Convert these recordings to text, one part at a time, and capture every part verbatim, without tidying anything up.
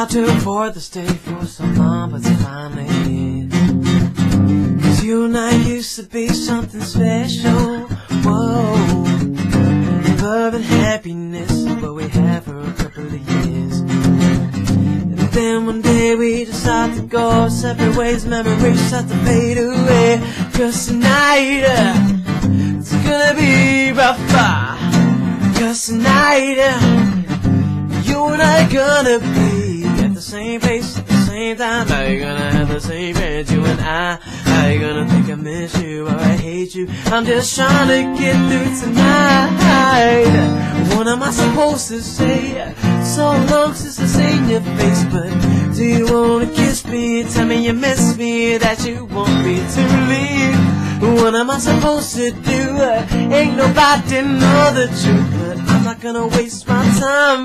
hard to afford to stay for so long, but finally it is. 'Cause you and I used to be something special. Whoa, love and happiness, but we had for a couple of years. And then one day we decided to go separate ways. Memories start to fade away. 'Cause tonight uh, it's gonna be rough. Uh, 'Cause tonight uh, you and I are gonna be at the same place at the same time. Are you gonna have the same friends, you and I? Are you gonna think I miss you or I hate you? I'm just trying to get through tonight. What am I supposed to say? So long since I've seen your face, but do you wanna kiss me? Tell me you miss me, that you want me to leave. What am I supposed to do? Ain't nobody know the truth, but I'm not gonna waste my time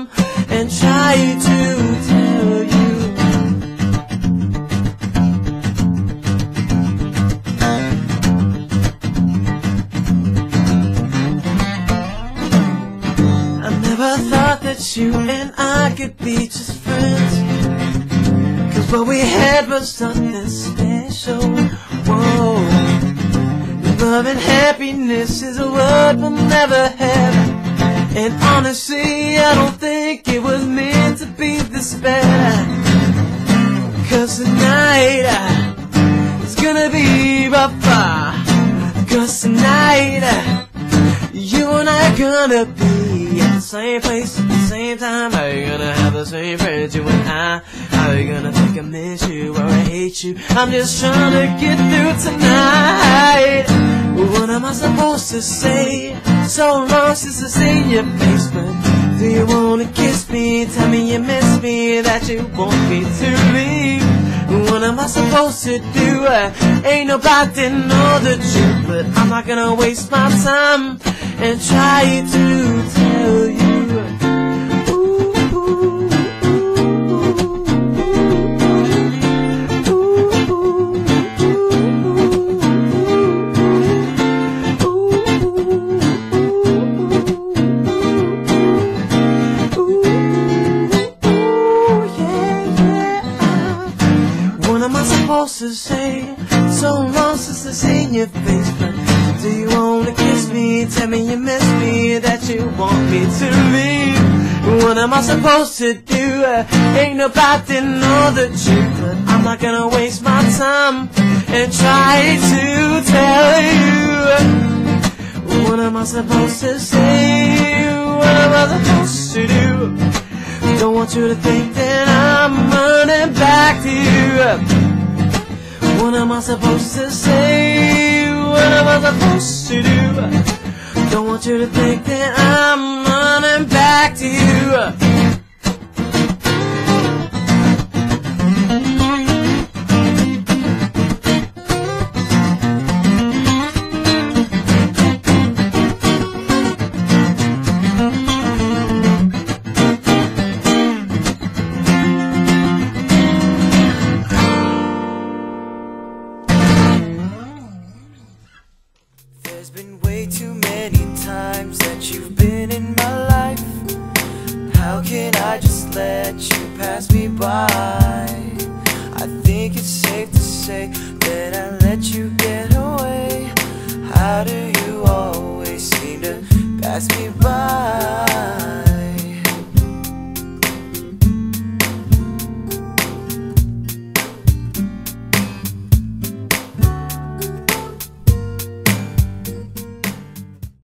and try to tell you. I thought that you and I could be just friends, 'cause what we had was something special. Whoa, love and happiness is a word we'll never have. And honestly, I don't think it was meant to be this bad. 'Cause tonight uh, it's gonna be rough. Uh, 'Cause tonight uh, you and I are gonna be at the same place at the same time. Are you gonna have the same friends, you and I? Are you gonna think I miss you or I hate you? I'm just trying to get through tonight. What am I supposed to say? So long since I've seen your face, but do you wanna kiss me? Tell me you miss me, that you want me to leave. What am I supposed to do? I ain't nobody know the truth, but I'm not gonna waste my time and try to tell you. What am I supposed to say? So long since I've seen your face, but do you wanna kiss me? Tell me you miss me, that you want me to leave. What am I supposed to do? Ain't nobody know the truth, but I'm not gonna waste my time and try to tell you. What am I supposed to say? What am I supposed to do? Don't want you to think that I'm running back to you. What am I supposed to say? What am I supposed to do? Don't want you to think that I'm running back to you. There's been way too many times that you've been in my life. How can I just let you pass me by? I think it's safe to say that I let you get away. How do you always seem to pass me by?